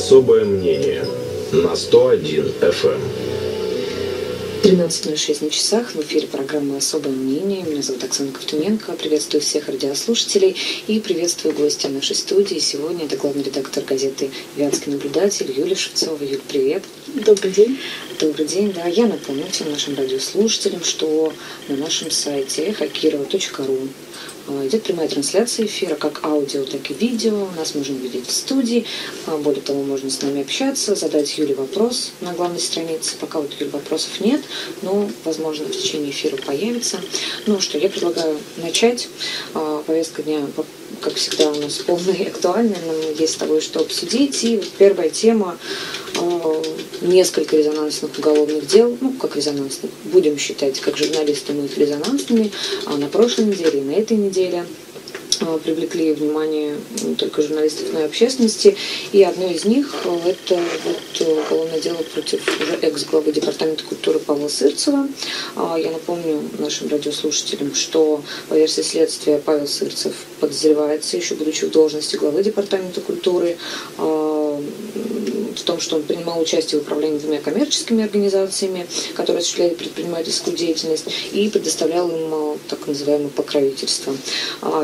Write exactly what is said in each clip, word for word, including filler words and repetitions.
Особое мнение на сто один эф эм. тринадцать ноль шесть на часах. В эфире программа «Особое мнение». Меня зовут Аксана Ковтуменко. Приветствую всех радиослушателей и приветствую гостя нашей студии. Сегодня это главный редактор газеты «Вятский наблюдатель» Юлия Шевцова. Юль, привет. Добрый день. Добрый день. Да, я напомню всем нашим радиослушателям, что на нашем сайте хакирова точка ру идет прямая трансляция эфира, как аудио, так и видео. Нас можно видеть в студии. Более того, можно с нами общаться, задать Юле вопрос на главной странице. Пока вот, Юль, вопросов нет, но, возможно, в течение эфира появится. Ну что, я предлагаю начать. Повестка дня, как всегда, у нас полная и актуальная. Нам есть с тобой что обсудить. И первая тема. Несколько резонансных уголовных дел, ну, как резонансных, будем считать, как журналисты мы их резонансными, а на прошлой неделе и на этой неделе привлекли внимание не только журналистов, но и общественности. И одно из них – это вот уголовное дело против уже экс-главы Департамента культуры Павла Сырцева. Я напомню нашим радиослушателям, что по версии следствия Павел Сырцев подозревается, еще будучи в должности главы Департамента культуры, в том, что он принимал участие в управлении двумя коммерческими организациями, которые осуществляли предпринимательскую деятельность, и предоставлял им так называемое покровительство.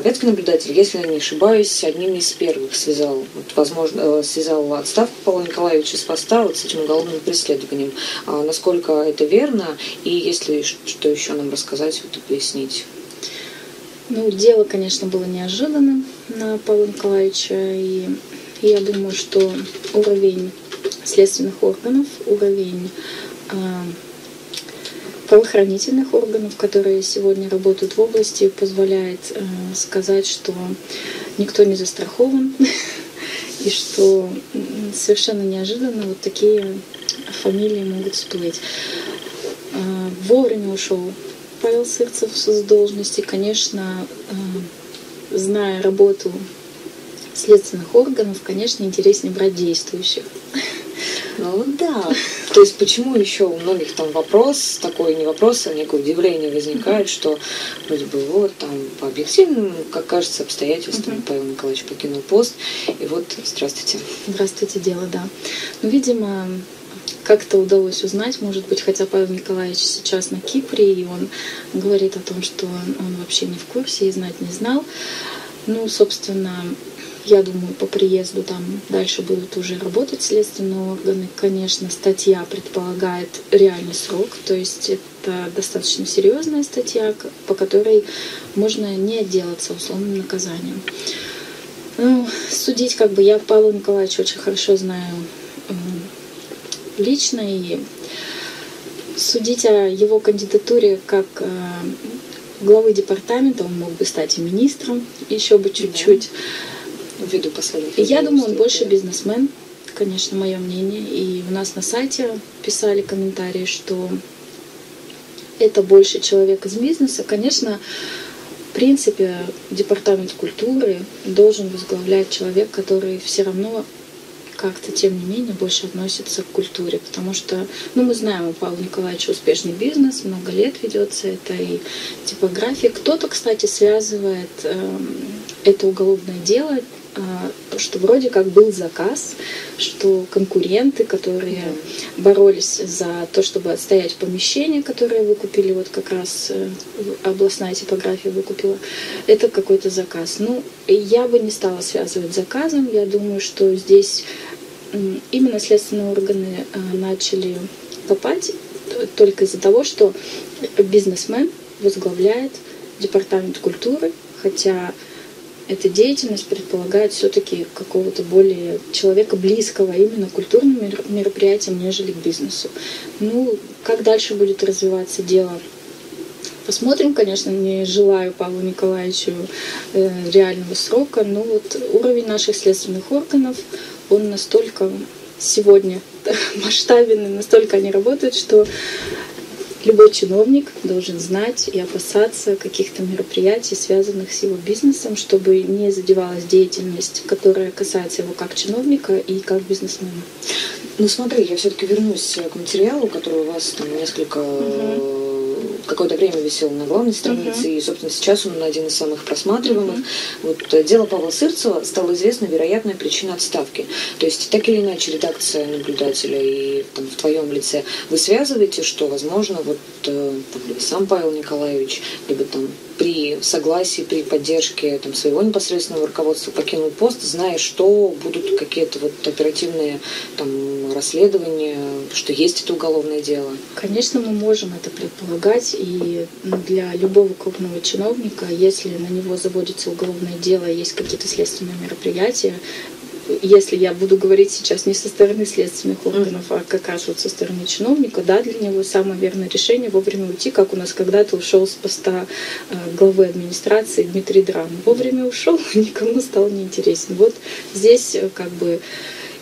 Вятский наблюдатель, если я не ошибаюсь, одним из первых связал, возможно, связал отставку Павла Николаевича с поста вот с этим уголовным преследованием. Насколько это верно, и если что еще нам рассказать, вот, пояснить. Ну, дело, конечно, было неожиданным на Павла Николаевича, и я думаю, что уровень следственных органов, уровень э, правоохранительных органов, которые сегодня работают в области, позволяет э, сказать, что никто не застрахован и что совершенно неожиданно вот такие фамилии могут всплыть. Э, вовремя ушел Павел Сырцев с должности, конечно, э, зная работу следственных органов, конечно, интереснее брать действующих. Ну да. То есть почему еще у многих там вопрос, такой не вопрос, а некое удивление возникает, mm-hmm. что вроде бы вот там по объективным, как кажется, обстоятельствам mm-hmm. Павел Николаевич покинул пост. И вот здравствуйте. Здравствуйте, дело, да. Ну, видимо, как-то удалось узнать, может быть, хотя Павел Николаевич сейчас на Кипре, и он говорит о том, что он вообще не в курсе и знать не знал. Ну, собственно, я думаю, по приезду там дальше будут уже работать следственные органы. Конечно, статья предполагает реальный срок, то есть это достаточно серьезная статья, по которой можно не отделаться условным наказанием. Ну, судить как бы я Павла Николаевича очень хорошо знаю лично, и судить о его кандидатуре как главы департамента, он мог бы стать и министром, еще бы чуть-чуть. Ввиду последних. Я думаю, он больше бизнесмен, конечно, мое мнение. И у нас на сайте писали комментарии, что это больше человек из бизнеса. Конечно, в принципе, департамент культуры должен возглавлять человек, который все равно как-то, тем не менее, больше относится к культуре. Потому что, ну, мы знаем, у Павла Николаевича успешный бизнес, много лет ведется это и типография. Кто-то, кстати, связывает э, это уголовное дело, что вроде как был заказ, что конкуренты, которые да. боролись за то, чтобы отстоять помещение, которое выкупили, вот как раз областная типография выкупила, это какой-то заказ. Ну, я бы не стала связывать с заказом. Я думаю, что здесь именно следственные органы начали копать только из-за того, что бизнесмен возглавляет департамент культуры, хотя эта деятельность предполагает все-таки какого-то более человека близкого именно к культурным мероприятиям, нежели к бизнесу. Ну, как дальше будет развиваться дело, посмотрим. Конечно, не желаю Павлу Николаевичу э, реального срока, но вот уровень наших следственных органов, он настолько сегодня масштабен, настолько они работают, что любой чиновник должен знать и опасаться каких-то мероприятий, связанных с его бизнесом, чтобы не задевалась деятельность, которая касается его как чиновника и как бизнесмена. Ну смотри, я все-таки вернусь к материалу, который у вас там несколько угу. какое-то время висел на главной странице, mm-hmm. и, собственно, сейчас он один из самых просматриваемых. Mm-hmm. Вот дело Павла Сырцева стало известна вероятная причина отставки. То есть, так или иначе, редакция наблюдателя и там, в твоем лице вы связываете, что, возможно, вот там, либо сам Павел Николаевич, либо там при согласии, при поддержке там, своего непосредственного руководства покинул пост, зная, что будут какие-то вот оперативные там, расследования, что есть это уголовное дело? Конечно, мы можем это предполагать. И для любого крупного чиновника, если на него заводится уголовное дело, есть какие-то следственные мероприятия, если я буду говорить сейчас не со стороны следственных органов, mm-hmm. а как раз вот со стороны чиновника, да, для него самое верное решение вовремя уйти, как у нас когда-то ушел с поста главы администрации Дмитрий Драм. Вовремя ушел, никому стал неинтересен. Вот здесь как бы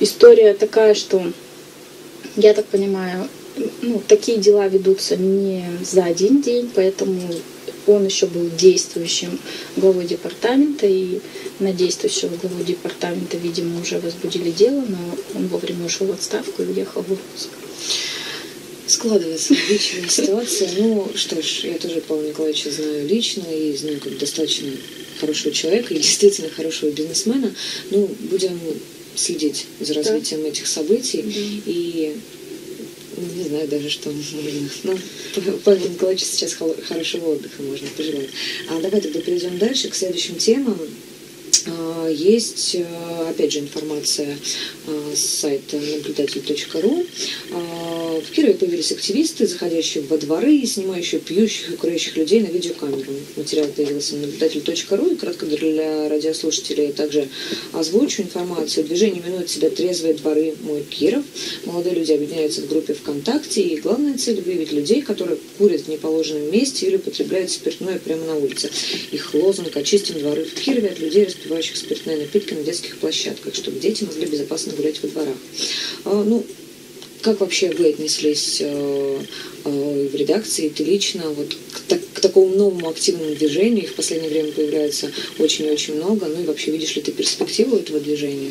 история такая, что, я так понимаю, ну, такие дела ведутся не за один день, поэтому он еще был действующим главой департамента, и на действующего главу департамента, видимо, уже возбудили дело, но он вовремя ушел в отставку и уехал в отпуск. Складывается личная ситуация. Ну, что ж, я тоже Павла Николаевича знаю лично и знаю как достаточно хорошего человека и действительно хорошего бизнесмена. Ну, будем следить за развитием да. этих событий mm-hmm. и... Не знаю даже, что можно. Но Павел Николаевич сейчас хорошего отдыха можно пожелать. А давай тогда перейдем дальше к следующим темам. Есть, опять же, информация с сайта наблюдатель точка ру. В Кирове появились активисты, заходящие во дворы и снимающие пьющих и курящих людей на видеокамеру. Материал появился на наблюдатель точка ру. И кратко для радиослушателей также озвучу информацию. Движение минует себя «Трезвые дворы. Мой Киров». Молодые люди объединяются в группе ВКонтакте. И главная цель – выявить людей, которые курят в неположенном месте или употребляют спиртное прямо на улице. Их лозунг «Очистим дворы в Кирове от людей, распивающих спиртные напитки на детских площадках, чтобы дети могли безопасно гулять во дворах». А, ну, как вообще вы отнеслись э, э, в редакции, ты лично, вот, к, так, к такому новому активному движению? Их в последнее время появляется очень и очень много. Ну и вообще, видишь ли ты перспективу этого движения?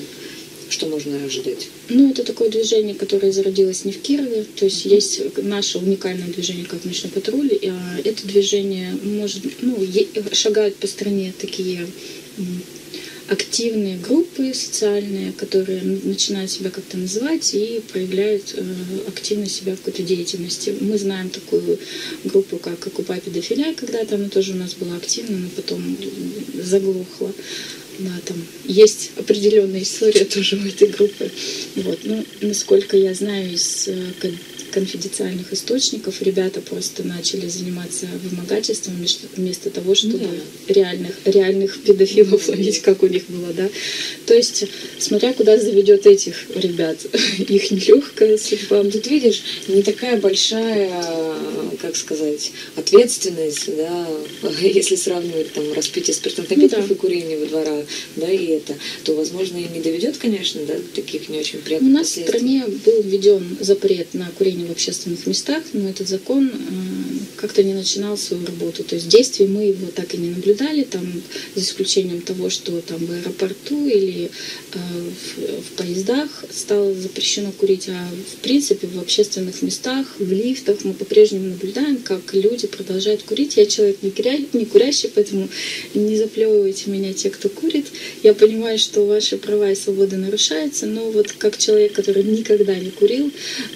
Что можно ожидать? Ну, это такое движение, которое зародилось не в Кирове. То есть mm-hmm. есть наше уникальное движение, как Нашный патруль. И, а, это движение может, ну, е- шагают по стране такие... активные группы социальные, которые начинают себя как-то называть и проявляют э, активно себя в какой-то деятельности. Мы знаем такую группу, как «Окупай Педофиля», когда-то она тоже у нас была активна, но потом заглохла. Да, там есть определенная история тоже у этой группы. Вот. Ну, насколько я знаю из конфиденциальных источников, ребята просто начали заниматься вымогательством вместо того, чтобы да. реальных, реальных педофилов ловить, как у них было, да. То есть, смотря куда заведет этих ребят, их нелегкая судьба. Тут видишь, не такая большая, как сказать, ответственность, да, если сравнивать там распитие спиртных напитков да. и курение во дворах, да, и это, то, возможно, и не доведет, конечно, да, таких не очень приятных У нас в стране был введен запрет на курение в общественных местах, но этот закон э, как-то не начинал свою работу. То есть действий мы его так и не наблюдали, там, за исключением того, что там в аэропорту или э, в, в поездах стало запрещено курить, а в принципе в общественных местах, в лифтах мы по-прежнему наблюдаем, как люди продолжают курить. Я человек не, куря... не курящий, поэтому не заплевывайте меня те, кто курит. Я понимаю, что ваши права и свободы нарушаются, но вот как человек, который никогда не курил,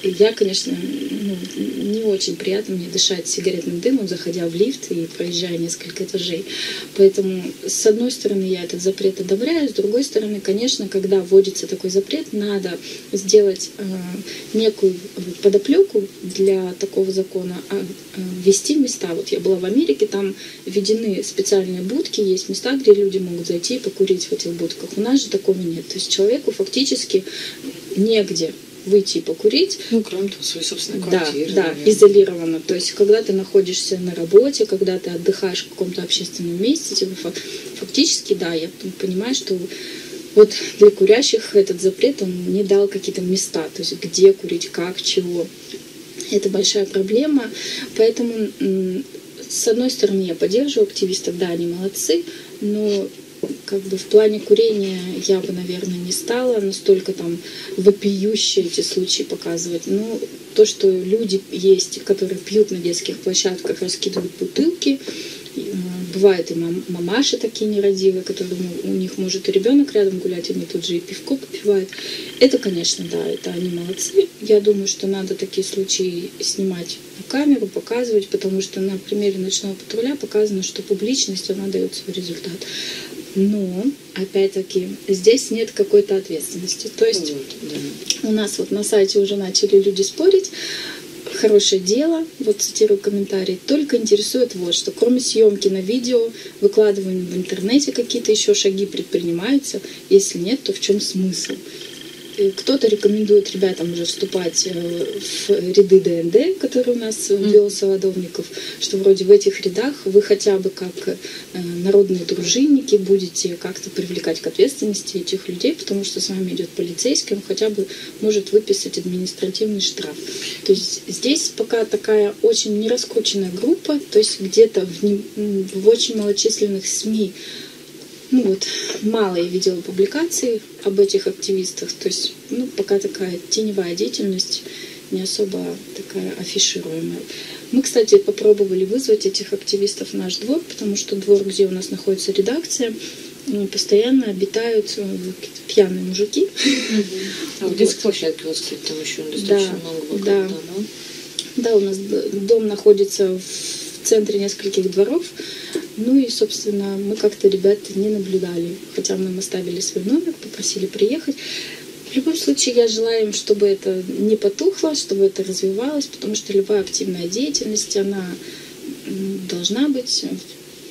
я, конечно, Ну, не очень приятно мне дышать сигаретным дымом, заходя в лифт и проезжая несколько этажей. Поэтому, с одной стороны, я этот запрет одобряю, с другой стороны, конечно, когда вводится такой запрет, надо сделать э, некую подоплеку для такого закона, а ввести места. Вот я была в Америке, там введены специальные будки, есть места, где люди могут зайти и покурить в этих будках. У нас же такого нет. То есть человеку фактически негде выйти и покурить. Ну, кроме того, своей собственной квартиры. Да, да, изолированно. То есть, когда ты находишься на работе, когда ты отдыхаешь в каком-то общественном месте, типа, фактически, да, я понимаю, что вот для курящих этот запрет, он не дал какие-то места, то есть, где курить, как, чего. Это большая проблема. Поэтому, с одной стороны, я поддерживаю активистов, да, они молодцы, но как бы в плане курения я бы, наверное, не стала настолько там вопиющие эти случаи показывать. Но то, что люди есть, которые пьют на детских площадках, раскидывают бутылки, бывают и мамаши такие нерадивые, которые у них может и ребенок рядом гулять, они тут же и пивко попивают. Это, конечно, да, это они молодцы. Я думаю, что надо такие случаи снимать на камеру, показывать, потому что на примере ночного патруля показано, что публичность, она дает свой результат. Но, опять-таки, здесь нет какой-то ответственности. То есть вот, да. У нас вот на сайте уже начали люди спорить. Хорошее дело, вот цитирую комментарий, только интересует вот что. Кроме съемки на видео, выкладывания в интернете какие-то еще шаги предпринимаются. Если нет, то в чем смысл? Кто-то рекомендует ребятам уже вступать в ряды ДНД, которые у нас ввел Солодовников, что вроде в этих рядах вы хотя бы как народные дружинники будете как-то привлекать к ответственности этих людей, потому что с вами идет полицейский, он хотя бы может выписать административный штраф. То есть здесь пока такая очень нераскрученная группа, то есть где-то в, не, в очень малочисленных СМИ. Ну вот, мало я видела публикаций об этих активистах, то есть, ну, пока такая теневая деятельность, не особо такая афишируемая. Мы, кстати, попробовали вызвать этих активистов в наш двор, потому что двор, где у нас находится редакция, постоянно обитают пьяные мужики. А в детской площадке у вас, кстати, там еще достаточно много. Да, да, у нас дом находится в центре нескольких дворов. Ну и, собственно, мы как-то ребят не наблюдали, хотя мы им оставили свой номер, попросили приехать. В любом случае, я желаю им, чтобы это не потухло, чтобы это развивалось, потому что любая активная деятельность, она должна быть.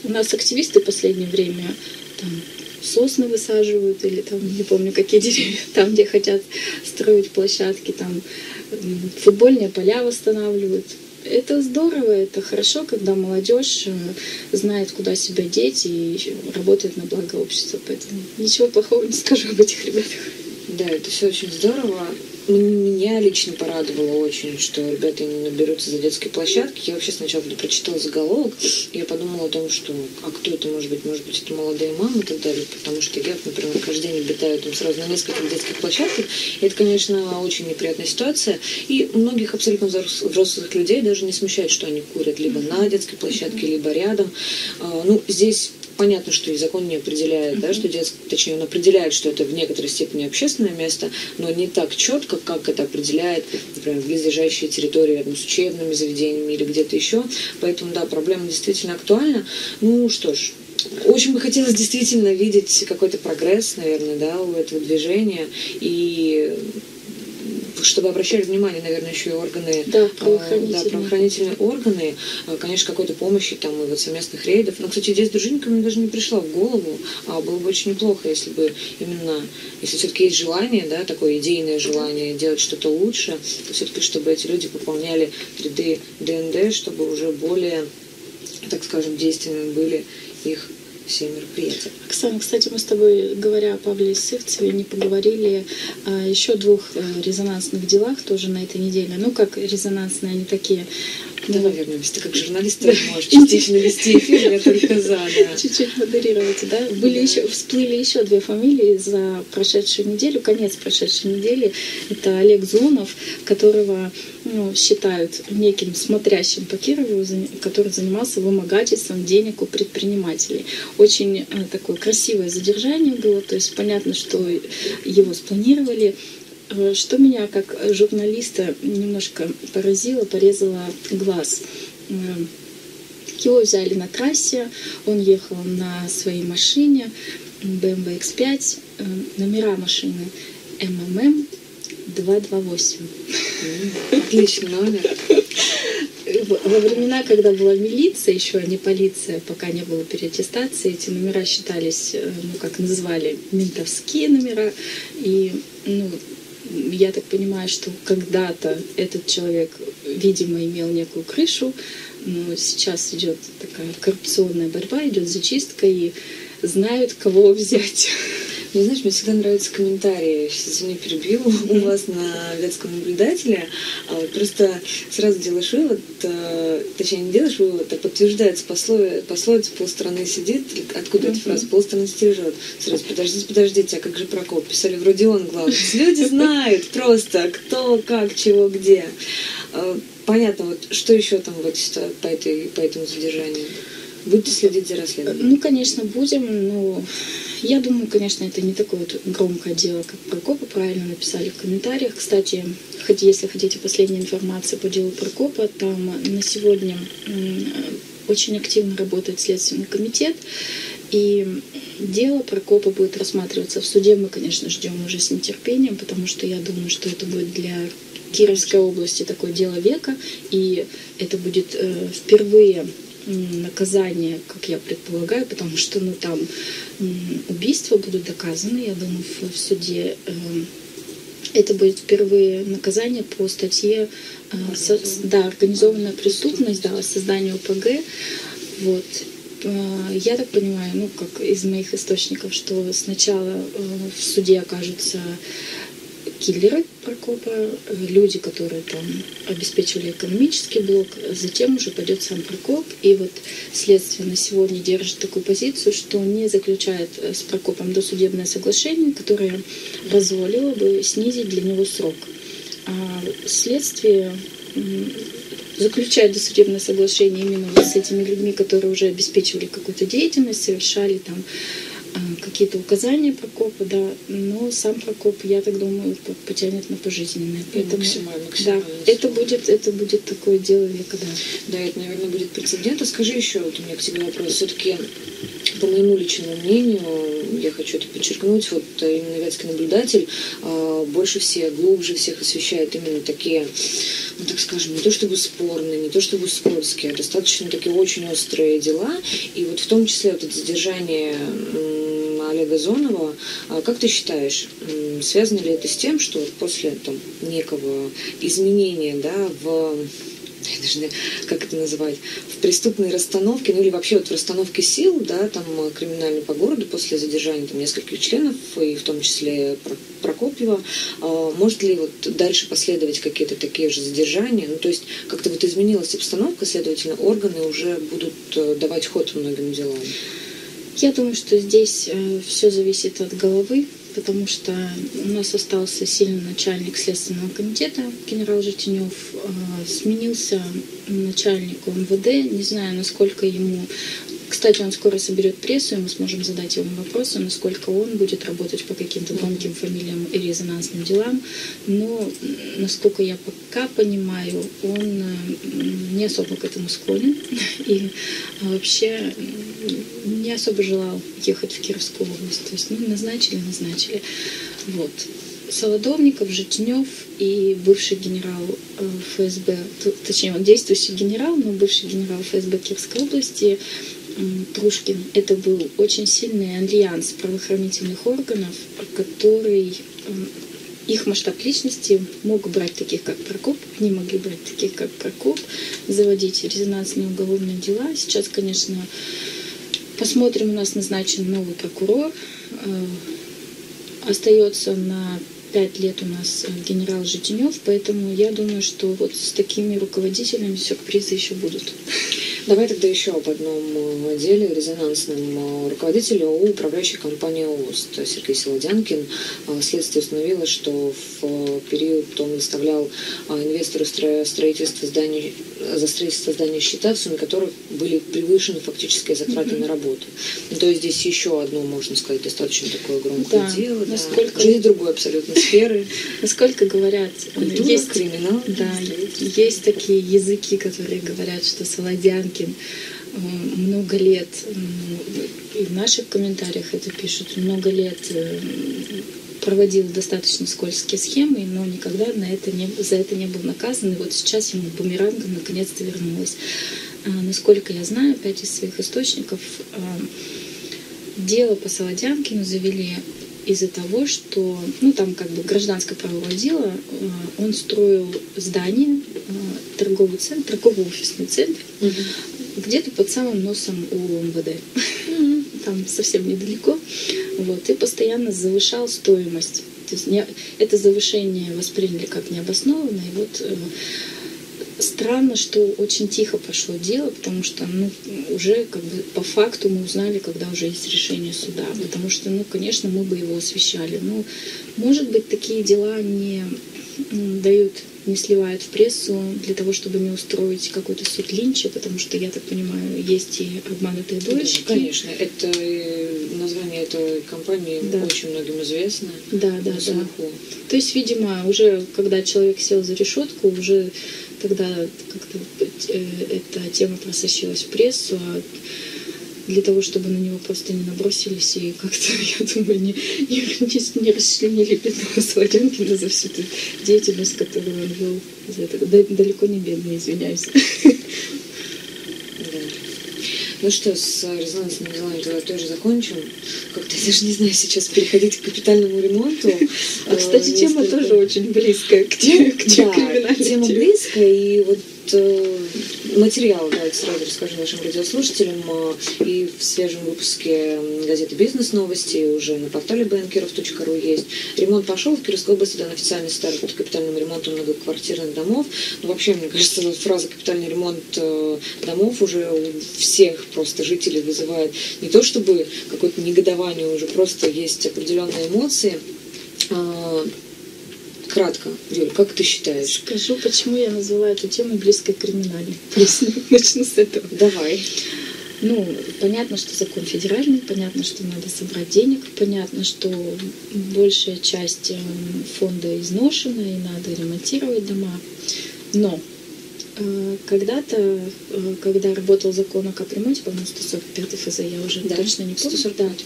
У нас активисты в последнее время там сосны высаживают или там, не помню, какие деревья, там, где хотят строить площадки, там футбольные поля восстанавливают. Это здорово, это хорошо, когда молодежь знает, куда себя деть и работает на благо общества. Поэтому ничего плохого не скажу об этих ребятах. Да, это все очень здорово. Меня лично порадовало очень, что ребята не наберутся за детские площадки. Я вообще сначала прочитала заголовок, и я подумала о том, что а кто это может быть? Может быть, это молодые мамы и так далее, потому что я, например, каждый день обитаю там сразу на нескольких детских площадках. И это, конечно, очень неприятная ситуация. И многих абсолютно взрослых людей даже не смущает, что они курят либо на детской площадке, либо рядом. Ну, здесь... Понятно, что и закон не определяет, да, что детск... точнее, он определяет, что это в некоторой степени общественное место, но не так четко, как это определяет, например, близлежащие территории рядом с учебными заведениями или где-то еще. Поэтому, да, проблема действительно актуальна. Ну что ж, очень бы хотелось действительно видеть какой-то прогресс, наверное, да, у этого движения. И чтобы обращали внимание, наверное, еще и органы, да, правоохранительные, да, правоохранительные органы, конечно, какой-то помощи там и вот совместных рейдов. Но, кстати, идея с дружинниками даже не пришла в голову, а было бы очень неплохо, если бы именно, если все-таки есть желание, да, такое идейное желание делать что-то лучше, то все-таки, чтобы эти люди пополняли ряды ДНД, чтобы уже более, так скажем, действенными были их все мероприятия. Оксана, кстати, мы с тобой, говоря о Павле Сырцеве, не поговорили о еще двух резонансных делах тоже на этой неделе. Ну, как резонансные, они такие... Давай ну, вернемся. Ты как журналист можешь частично вести эфир, я только за. Да. Чуть-чуть модерировать, да? Были да. Еще, всплыли еще две фамилии за прошедшую неделю, конец прошедшей недели. Это Олег Зонов, которого ну, считают неким смотрящим по Кирову, который занимался вымогательством денег у предпринимателей. Очень такое красивое задержание было, то есть понятно, что его спланировали. Что меня как журналиста немножко поразило, порезало глаз. Его взяли на трассе, он ехал на своей машине бэ эм вэ икс пять, номера машины эм эм эм два два восемь. Отличный номер. Во времена, когда была милиция, еще не полиция, пока не было переаттестации, эти номера считались, ну как называли, ментовские номера. И, ну, я так понимаю, что когда-то этот человек, видимо, имел некую крышу, но сейчас идет такая коррупционная борьба, идет зачистка, и знают, кого взять. Мне, знаешь, мне всегда нравятся комментарии. Сейчас я не перебью у вас на Вятском наблюдателе. Просто сразу делаешь вывод, точнее, не делаешь вывод, а подтверждается пословица «полстраны сидит». Откуда эта фраза? «Полстраны стережет». Сразу, подождите, подождите, а как же Прокоп? Писали, вроде он главный. Люди знают просто, кто, как, чего, где. Понятно, вот что еще там вот по, этой, по этому задержанию? Будете следить за расследованием? Ну, конечно, будем, но я думаю, конечно, это не такое вот громкое дело, как Прокопа, правильно написали в комментариях. Кстати, хоть если хотите последней информации по делу Прокопа, там на сегодня очень активно работает Следственный комитет, и дело Прокопа будет рассматриваться в суде. Мы, конечно, ждем уже с нетерпением, потому что я думаю, что это будет для Кировской области такое дело века, и это будет э, впервые наказание, как я предполагаю, потому что ну, там убийства будут доказаны, я думаю, в, в суде. Э, это будет впервые наказание по статье э, со, да, «Организованная преступность», да, создание О П Г. Вот. Я так понимаю, ну, как из моих источников, что сначала в суде окажутся киллеры Прокопа, люди, которые там обеспечивали экономический блок, затем уже пойдет сам Прокоп. И вот следствие на сегодня держит такую позицию, что не заключает с Прокопом досудебное соглашение, которое позволило бы снизить для него срок. А следствие заключает досудебное соглашение именно вот с этими людьми, которые уже обеспечивали какую-то деятельность, совершали там какие-то указания Прокопа, да, но сам Прокоп, я так думаю, потянет на пожизненное. Поэтому, максимально, максимально. Да, это будет, это будет такое дело века, да. Да, это, наверное, будет прецедент. А скажи еще, вот у меня к тебе вопрос. Все-таки, по моему личному мнению, я хочу это подчеркнуть, вот именно Вятский наблюдатель больше всех, глубже всех освещает именно такие, ну, так скажем, не то чтобы спорные, не то чтобы скользкие, а достаточно такие очень острые дела. И вот в том числе вот это задержание Олега Зонова, как ты считаешь, связано ли это с тем, что после там, некого изменения, да, в, я даже не, как это называть, в преступной расстановке, ну или вообще вот в расстановке сил, да, там криминальной по городу после задержания там, нескольких членов, и в том числе Прокопьева, может ли вот дальше последовать какие-то такие же задержания? Ну то есть как-то вот изменилась обстановка, следовательно, органы уже будут давать ход многим делам. Я думаю, что здесь все зависит от головы, потому что у нас остался сильный начальник Следственного комитета, генерал Житинев, сменился начальник М В Д, не знаю, насколько ему... Кстати, он скоро соберет прессу, и мы сможем задать ему вопросы, насколько он будет работать по каким-то громким фамилиям и резонансным делам. Но, насколько я пока понимаю, он не особо к этому склонен и вообще не особо желал ехать в Кировскую область. То есть, ну, назначили, назначили. Вот. Солодовников, Житинев и бывший генерал Ф С Б, точнее, он действующий генерал, но бывший генерал Ф С Б Кировской области Трушкин. Это был очень сильный альянс правоохранительных органов, который их масштаб личности мог брать таких, как Прокоп, не могли брать таких, как Прокоп, заводить резонансные уголовные дела. Сейчас, конечно, посмотрим, у нас назначен новый прокурор. Остается на пять лет у нас генерал Житинев, поэтому я думаю, что вот с такими руководителями сюрпризы еще будут. Давай тогда еще об одном деле резонансном. Руководителю управляющей компании О О С Сергей Солодянкин. Следствие установило, что в период он выставлял инвестору строительства зданий, за строительство здания счета, в сумме которых были превышены фактические затраты mm-hmm. на работу. То есть здесь еще одно, можно сказать, достаточно такое громкое да, дело. Насколько... Да. Жизнь другой абсолютно сферы. Насколько говорят, есть криминал. Да, есть такие языки, которые говорят, что Солодянкин много лет, и в наших комментариях это пишут, много лет проводил достаточно скользкие схемы, но никогда на это не, за это не был наказан. И вот сейчас ему бумерангом наконец-то вернулось. Насколько я знаю, опять из своих источников, дело по Солодянкину завели из-за того, что, ну там как бы гражданское правовое дело, он строил здание, торговый центр, торгово-офисный центр, угу. где-то под самым носом у М В Д. Угу. Там совсем недалеко. вот, и постоянно завышал стоимость. То есть не, это завышение восприняли как необоснованное. И вот э, странно, что очень тихо пошло дело, потому что ну, уже как бы по факту мы узнали, когда уже есть решение суда. Потому что, ну, конечно, мы бы его освещали. Но, может быть, такие дела не дают, не сливают в прессу для того, чтобы не устроить какой-то суд линча, потому что, я так понимаю, есть и обманутые дольщики. Да, конечно, это название этой компании да. очень многим известно. Да, да, да. То есть, видимо, уже когда человек сел за решетку, уже тогда как-то эта тема просочилась в прессу, а для того, чтобы на него просто не набросились и как-то, я думаю, не, не, не, не расчленили бедного Солодянкина за всю эту деятельность, которую он вел. Далеко не бедный, извиняюсь. Да. Ну что, с резонансными делами давай тоже закончим. Как-то я даже не знаю сейчас переходить к капитальному ремонту. А, кстати, а, тема тоже это... очень близкая к, те, к да, криминальной тема теме. близкая, и вот материал, давайте сразу расскажу нашим радиослушателям, и в свежем выпуске газеты «Бизнес новости» уже на портале банкеров точка ру есть. Ремонт пошел в Кировской области, дан официальный старт под капитальным ремонтом многоквартирных домов. Ну, вообще, мне кажется, фраза «капитальный ремонт домов» уже у всех просто жителей вызывает не то чтобы какое-то негодование, уже просто есть определенные эмоции. Кратко, Юль, как ты считаешь? Скажу, почему я называю эту тему близкой к криминальной. Начну с этого. Давай. Ну, понятно, что закон федеральный, понятно, что надо собрать денег, понятно, что большая часть фонда изношена и надо ремонтировать дома. Но когда-то, когда работал закон о капремонте, по-моему, сто сорок пять эф зэ, я уже да. точно не помню. сто сорок пять.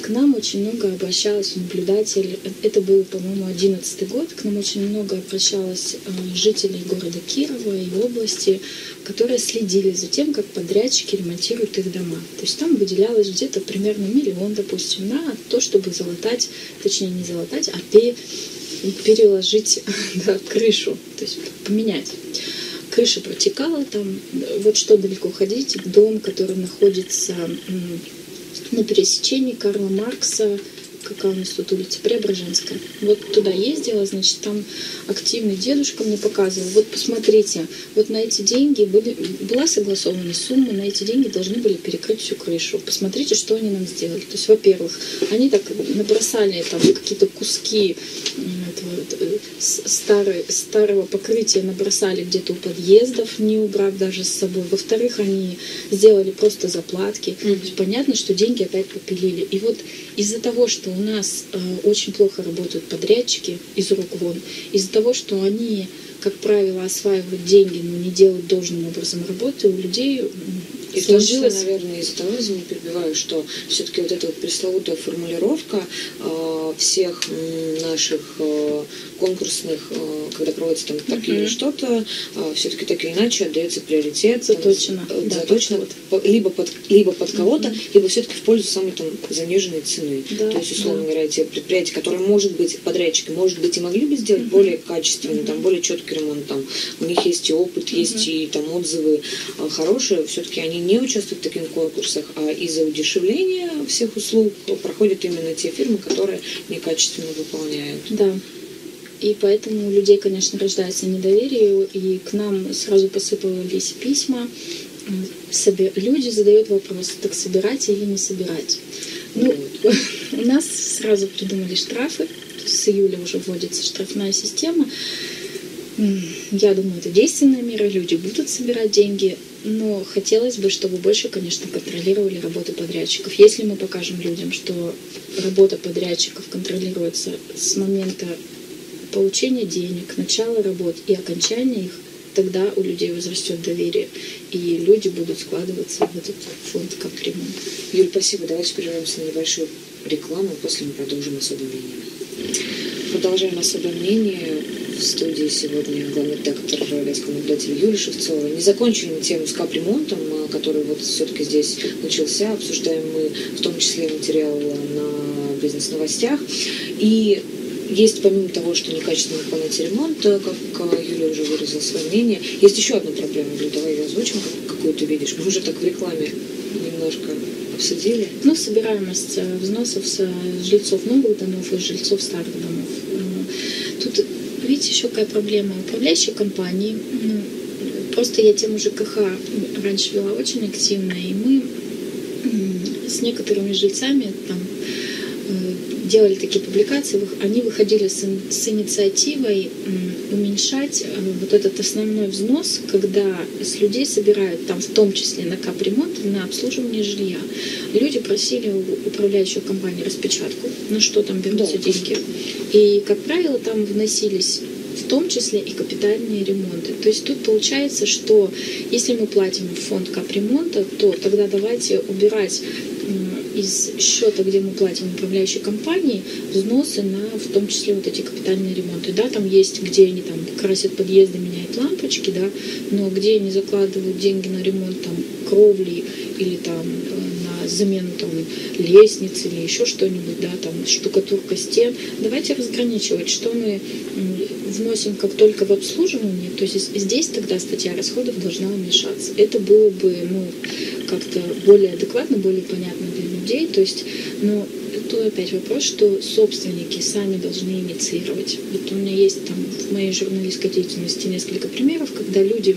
К нам очень много обращалась наблюдатель, это был, по-моему, одиннадцатый год, к нам очень много обращалось жителей города Кирова и области, которые следили за тем, как подрядчики ремонтируют их дома. То есть там выделялось где-то примерно миллион, допустим, на то, чтобы залатать, точнее не залатать, а переложить да, крышу, то есть поменять. Крыша протекала, там вот что далеко ходить, дом, который находится... на пересечении Карла Маркса, какая у нас тут улица, Преображенская. Вот туда ездила, значит, там активный дедушка мне показывал. Вот посмотрите, вот на эти деньги были, была согласована сумма, на эти деньги должны были перекрыть всю крышу. Посмотрите, что они нам сделали. То есть, во-первых, они так набросали там какие-то куски этого, старые, старого покрытия, набросали где-то у подъездов, не убрав даже с собой. Во-вторых, они сделали просто заплатки. Mm-hmm. То есть, понятно, что деньги опять попилили. И вот из-за того, что у нас э, очень плохо работают подрядчики из рук вон, из-за того, что они, как правило, осваивают деньги, но не делают должным образом работы, у людей и сложилось... Точно, наверное, из-за того, извини, перебиваю, что все-таки вот эта вот пресловутая формулировка э, всех наших э, конкурсных, э, когда проводятся там такие mm-hmm. что-то, э, все-таки так или иначе отдается приоритет. Заточено. Там, да, заточено под под, либо, под, либо под кого-то, mm-hmm. либо все-таки в пользу самой там заниженной цены. Да. То есть, условно говоря, те предприятия, которые, может быть, подрядчики, может быть, и могли бы сделать mm-hmm. более качественный, mm-hmm. там, более четкий ремонт. Там, у них есть и опыт, есть mm-hmm. и там отзывы э, хорошие. Все-таки они не участвуют в таких конкурсах, а из-за удешевления всех услуг проходят именно те фирмы, которые некачественно выполняют. Да. И поэтому у людей, конечно, рождается недоверие, и к нам сразу посыпались письма. Люди задают вопрос, так собирать или не собирать. Ну, вот. У нас сразу придумали штрафы, с июля уже вводится штрафная система. Я думаю, это действенная мера, люди будут собирать деньги, но хотелось бы, чтобы больше, конечно, контролировали работу подрядчиков. Если мы покажем людям, что работа подрядчиков контролируется с момента получения денег, начала работ и окончания их, тогда у людей возрастет доверие, и люди будут складываться в этот фонд капремонт. Юль, спасибо. Давайте прервемся на небольшую рекламу, после мы продолжим особое мнение. Продолжаем особое мнение. В студии сегодня главный редактор «Вятского наблюдателя» Юлия Шевцова. Не закончили мы тему с капремонтом, который вот все-таки здесь начался. Обсуждаем мы в том числе материал на «Бизнес-новостях». И есть, помимо того, что некачественно выполняется ремонт, как Юлия уже выразила свое мнение, есть еще одна проблема, говорю, давай ее озвучим, какую ты видишь. Мы уже так в рекламе немножко обсудили. Ну, собираемость взносов с жильцов новых домов и жильцов старых домов. Тут, видите, еще какая проблема. Управляющие компании, просто я тему ЖКХ раньше вела очень активно, и мы с некоторыми жильцами там делали такие публикации, они выходили с, с инициативой уменьшать вот этот основной взнос, когда с людей собирают, там в том числе на капремонт и на обслуживание жилья. Люди просили у управляющей компании распечатку, на что там берутся да. деньги. И, как правило, там вносились в том числе и капитальные ремонты. То есть тут получается, что если мы платим в фонд капремонта, то тогда давайте убирать из счета, где мы платим управляющей компании, взносы на, в том числе, вот эти капитальные ремонты. Да, там есть, где они там красят подъезды, меняют лампочки, да, но где они закладывают деньги на ремонт там кровли или там на замену там лестниц или еще что-нибудь, да, там штукатурка стен. Давайте разграничивать, что мы вносим как только в обслуживание, то есть здесь тогда статья расходов должна уменьшаться. Это было бы, ну, как-то более адекватно, более понятно для людей. То есть, но то опять вопрос, что собственники сами должны инициировать. Вот у меня есть там в моей журналистской деятельности несколько примеров, когда люди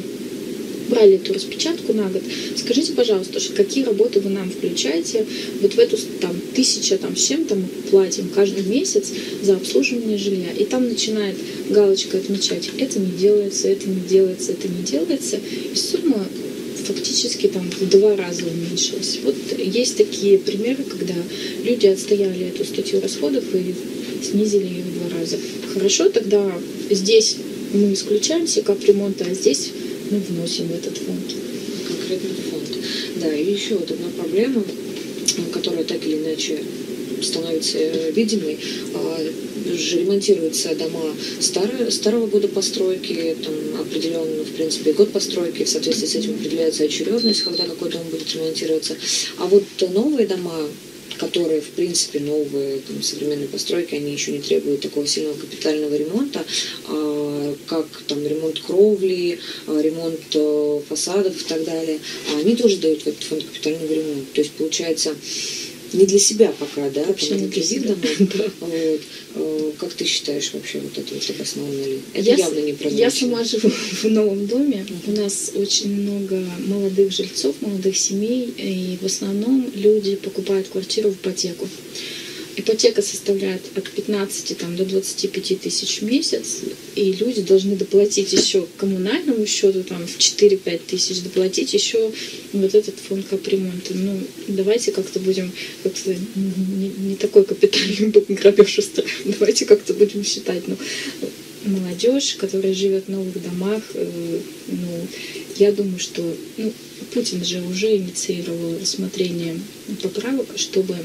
брали эту распечатку на год. Скажите, пожалуйста, какие работы вы нам включаете? Вот в эту там тысяча там, с чем-то мы платим каждый месяц за обслуживание жилья. И там начинает галочка отмечать, это не делается, это не делается, это не делается. И сумма фактически там в два раза уменьшилась. Вот есть такие примеры, когда люди отстояли эту статью расходов и снизили ее в два раза. Хорошо, тогда здесь мы исключаем все капремонта, а здесь мы вносим в этот фонд. Конкретный фонд. Да, и еще вот одна проблема, которая так или иначе становится видимой. Ремонтируются дома старые, старого года постройки, там определенно, в принципе, год постройки, в соответствии с этим определяется очередность, когда какой дом будет ремонтироваться. А вот новые дома, которые, в принципе, новые там, современные постройки, они еще не требуют такого сильного капитального ремонта, как там ремонт кровли, ремонт фасадов и так далее. Они тоже дают в этот фонд капитального ремонта. То есть, получается, не для себя пока, да? Вообще не для себя. Вот. Как ты считаешь вообще вот это вот обоснованно ли? Это я явно не прозрачно. Я сама живу в новом доме. У нас очень много молодых жильцов, молодых семей. И в основном люди покупают квартиру в ипотеку. Ипотека составляет от пятнадцати там, до двадцати пяти тысяч в месяц, и люди должны доплатить еще к коммунальному счету, там, в четыре-пять тысяч, доплатить еще вот этот фонд капремонта. Ну, давайте как-то будем, как-то не, не такой капитальный грабеж устраивать, давайте как-то будем считать. Ну, молодежь, которая живет в новых домах, э, ну, я думаю, что ну, Путин же уже инициировал рассмотрение поправок, чтобы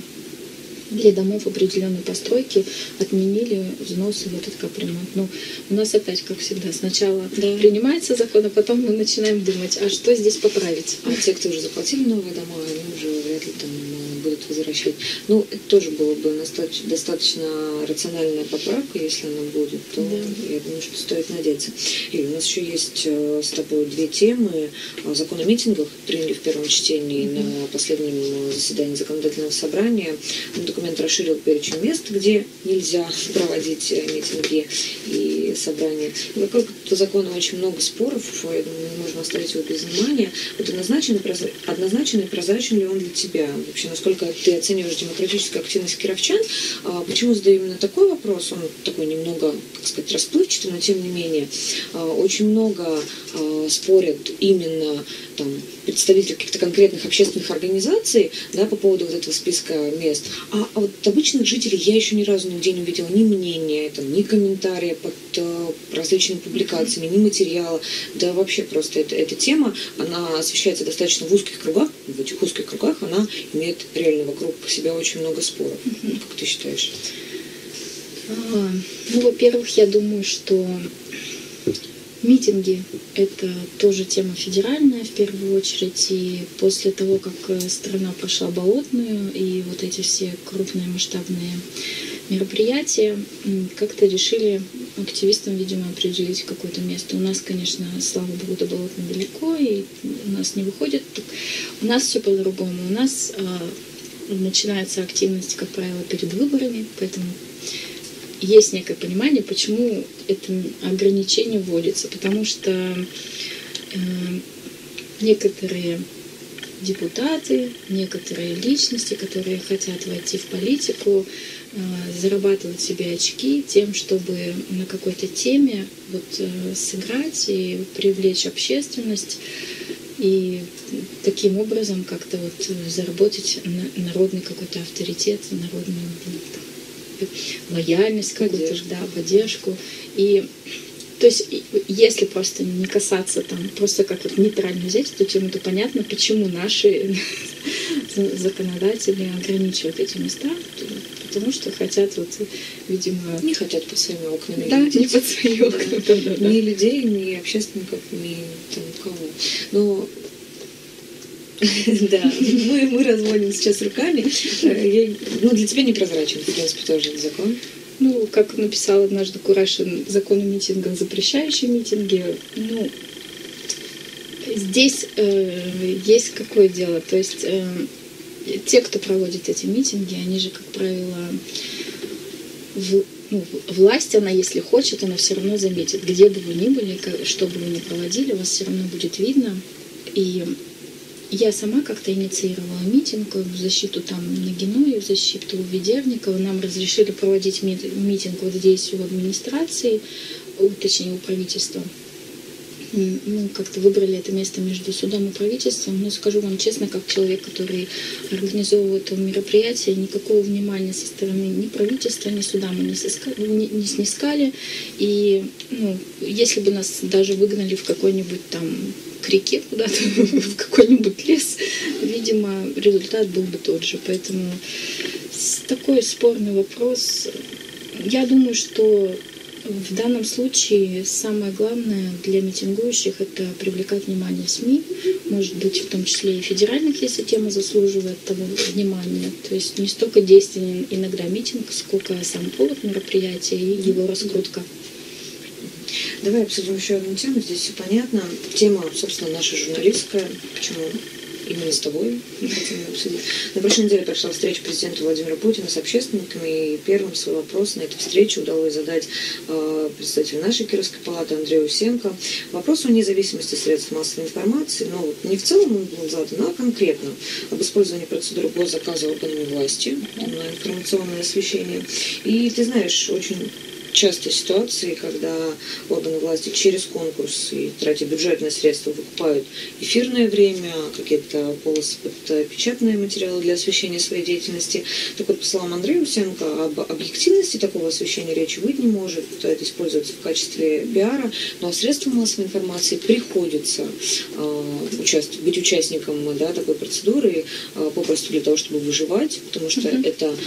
для домов определенной постройки отменили взносы в этот капремонт. Ну, у нас опять, как всегда, сначала да. принимается закон, а потом мы начинаем думать, а что здесь поправить. А те, кто уже заплатили новые дома, они уже вряд ли там будут возвращать. Ну, это тоже было бы достаточно рациональная поправка, если она будет, то да. я думаю, что стоит надеяться. И у нас еще есть с тобой две темы. Закон о митингах приняли в первом чтении mm-hmm. на последнем заседании законодательного собрания. Документ расширил перечень мест, где нельзя проводить митинги и собрания. И вокруг этого закона очень много споров, я думаю, мы можем оставить его без внимания. Вот однозначен, однозначен и прозрачен ли он для тебя? Вообще, насколько ты оцениваешь демократическую активность кировчан? Почему задаю именно такой вопрос? Он такой немного, как сказать, расплывчатый, но тем не менее. Очень много спорят именно там, представители каких-то конкретных общественных организаций, да, по поводу вот этого списка мест. А, а вот обычных жителей я еще ни разу нигде не увидела ни мнения, там, ни комментария под э, различными публикациями, ни материала. Да вообще просто это, эта тема, она освещается достаточно в узких кругах. В этих узких кругах она имеет реально вокруг себя очень много споров. Mm-hmm. Как ты считаешь? А, ну, во-первых, я думаю, что митинги – это тоже тема федеральная в первую очередь, и после того, как страна прошла болотную, и вот эти все крупные масштабные мероприятие. Как-то решили активистам, видимо, определить какое-то место. У нас, конечно, слава богу, до болотно далеко, и у нас не выходит. У нас все по-другому. У нас э, начинается активность, как правило, перед выборами, поэтому есть некое понимание, почему это ограничение вводится. Потому что э, некоторые депутаты, некоторые личности, которые хотят войти в политику, зарабатывать себе очки тем, чтобы на какой-то теме вот сыграть и привлечь общественность, и таким образом как-то вот заработать народный какой-то авторитет, народную там, лояльность, какую-то, да, поддержку. И то есть, если просто не касаться, там, просто как-то нейтрально взять эту тему, то понятно, почему наши законодатели ограничивают эти места, потому что хотят, вот, видимо... Не хотят под своими окнами. Да, не под своими окнами. Да. Да, да. Ни людей, ни общественников, ни там, кого. Но... Да, мы, мы разводим сейчас руками. Я... Ну, для тебя непрозрачен, в принципе, тоже закон. Ну, как написал однажды Курашин, закон о митингах, запрещающий митинги. Ну, здесь э, есть какое дело. То есть э, те, кто проводит эти митинги, они же, как правило, в, ну, власть, она, если хочет, она все равно заметит. Где бы вы ни были, что бы вы ни проводили, вас все равно будет видно. И я сама как-то инициировала митинг в защиту там Нагиной, в защиту Ведерникова. Нам разрешили проводить митинг вот здесь у администрации, точнее у правительства. Ну, как-то выбрали это место между судом и правительством. Но скажу вам честно, как человек, который организовывал это мероприятие, никакого внимания со стороны ни правительства, ни суда мы не, сыска... не, не снискали. И ну, если бы нас даже выгнали в какой-нибудь там к реке куда-то, в какой-нибудь лес, видимо, результат был бы тот же. Поэтому такой спорный вопрос. Я думаю, что в данном случае самое главное для митингующих — это привлекать внимание СМИ, может быть, в том числе и федеральных, если тема заслуживает того внимания. То есть не столько действенен иногда митинг, сколько сам повод мероприятия и его раскрутка. Давай обсудим еще одну тему. Здесь все понятно. Тема, собственно, наша журналистская. Почему именно с тобой мы хотим обсудить? На прошлой неделе прошла встреча президента Владимира Путина с общественниками. И первым свой вопрос на этой встрече удалось задать э, представителю нашей Кировской палаты Андрею Усенко. Вопрос о независимости средств массовой информации. Но вот не в целом он был задан, а конкретно об использовании процедуры госзаказа органами власти на информационное освещение. И ты знаешь, очень... часто ситуации, когда органы власти через конкурс и тратя бюджетные средства выкупают эфирное время, какие-то полосы под печатные материалы для освещения своей деятельности. Так вот, по словам Андрея Усенко, об объективности такого освещения речи быть не может. Это используется в качестве пиара, но средствам массовой информации приходится э, участвовать, быть участником, да, такой процедуры э, попросту для того, чтобы выживать, потому что mm-hmm. это э,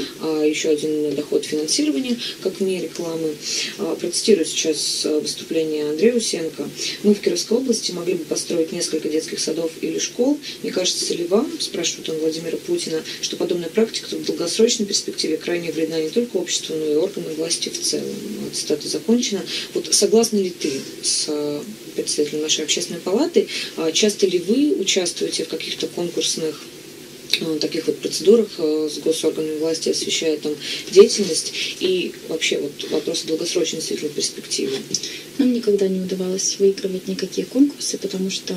еще один доход финансирования, как вне рекламы. Процитирую сейчас выступление Андрея Усенко. «Мы в Кировской области могли бы построить несколько детских садов или школ. Не кажется ли вам, — спрашивают он Владимира Путина, — что подобная практика в долгосрочной перспективе крайне вредна не только обществу, но и органам власти в целом?» Цитата закончена. Вот согласна ли ты с представителем нашей общественной палаты? Часто ли вы участвуете в каких-то конкурсных таких вот процедурах с госорганами власти, освещая там деятельность и вообще вот вопросы долгосрочной светлой перспективы? Нам никогда не удавалось выигрывать никакие конкурсы, потому что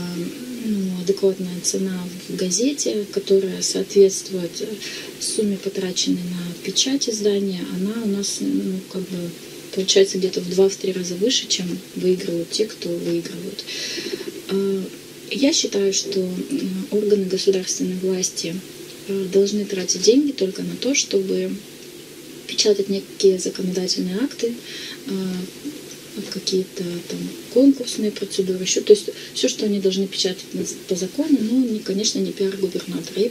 ну, адекватная цена в газете, которая соответствует сумме, потраченной на печать издания, она у нас ну, как бы получается где-то в два-три раза выше, чем выигрывают те, кто выигрывают. Я считаю, что органы государственной власти должны тратить деньги только на то, чтобы печатать некие законодательные акты, какие-то там конкурсные процедуры, еще, то есть все, что они должны печатать по закону, но, не, конечно, не пиар губернатора. Я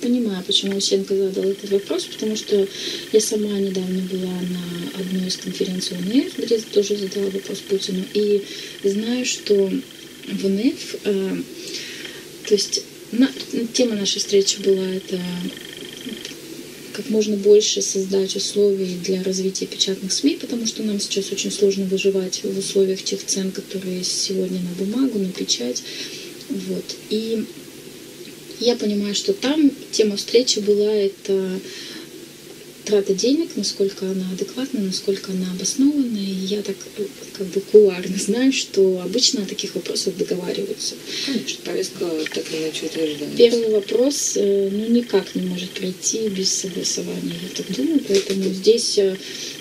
понимаю, почему Усенко задал этот вопрос, потому что я сама недавно была на одной из конференций ОНФ, где тоже задала вопрос Путину, и знаю, что в эн эф, э, то есть на, тема нашей встречи была это как можно больше создать условий для развития печатных СМИ, потому что нам сейчас очень сложно выживать в условиях тех цен, которые сегодня на бумагу, на печать. Вот. И я понимаю, что там тема встречи была это трата денег, насколько она адекватна, насколько она обоснована. И я так как бы кулуарно знаю, что обычно о таких вопросах договариваются. Конечно, повестка так или иначе утверждена. Первый вопрос ну, никак не может пройти без согласования, я так думаю. Поэтому здесь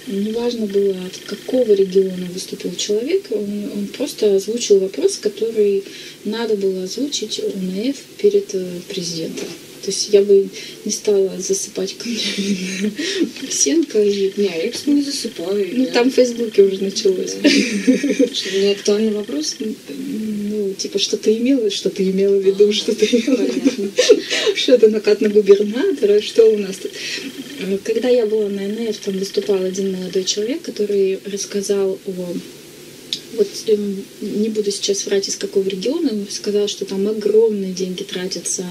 неважно было, от какого региона выступил человек, он, он просто озвучил вопрос, который надо было озвучить ОНФ перед президентом. То есть я бы не стала засыпать камнями Усенко. И... Не, я их не засыпаю. Ну, я... там в Фейсбуке уже началось. Что-то не актуальный вопрос? Ну, типа, что ты имела, что ты имела в виду, что ты имела. Что-то накат на губернатора, что у нас тут. Когда я была на эн эф, там выступал один молодой человек, который рассказал о... Вот не буду сейчас врать, из какого региона, он сказал, что там огромные деньги тратятся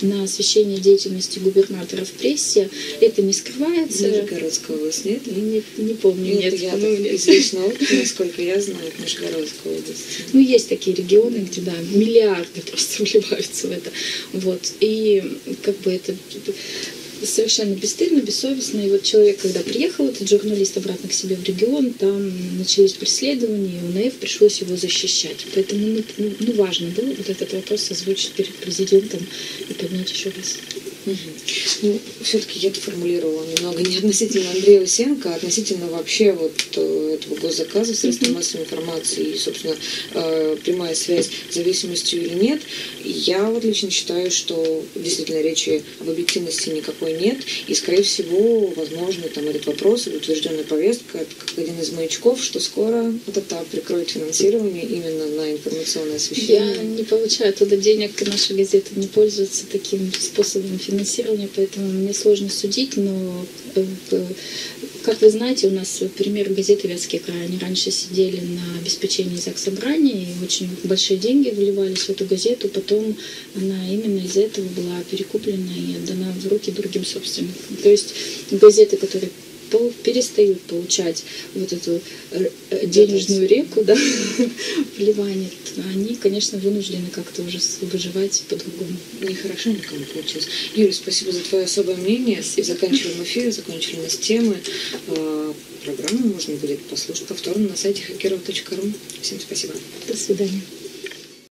на освещение деятельности губернатора в прессе. Это не скрывается. Нижегородская область, нет? Не, не помню. Нет, нет я ну, так, нет. Из личного опыта, насколько я знаю, Нижегородская область. Ну, есть такие регионы, где, да, миллиарды просто вливаются в это. Вот. И как бы это... совершенно бесстыдно, бессовестно. И вот человек, когда приехал, этот журналист, обратно к себе в регион, там начались преследования, и ОНФ пришлось его защищать. Поэтому ну, ну, важно было вот этот вопрос озвучить перед президентом и поднять еще раз. Угу. Ну, все-таки я это формулировала немного не относительно Андрея Усенко, а относительно вообще вот этого госзаказа, средств угу. массовой информации и, собственно, прямая связь с зависимостью или нет. Я вот лично считаю, что действительно речи об объективности никакой нет, и, скорее всего, возможно, там этот вопрос, утвержденная повестка, как один из маячков, что скоро вот это прикроет финансирование именно на информационное освещение. Я не получаю туда денег, и наши газеты не пользуются таким способом финансирования, поэтому мне сложно судить, но, как вы знаете, у нас пример газеты «Вятский край», они раньше сидели на обеспечении заксобрания, и очень большие деньги вливались в эту газету, потом она именно из-за этого была перекуплена и отдана в руки другим собственникам. То есть газеты, которые перестают получать вот эту денежную реку, да, вливание, они, конечно, вынуждены как-то уже выживать по-другому. Нехорошо никому получилось. Юля, спасибо за твое особое мнение. И заканчиваем эфир, закончили мы с темы. Программу можно будет послушать повторно на сайте хакирова точка ру. Всем спасибо. До свидания.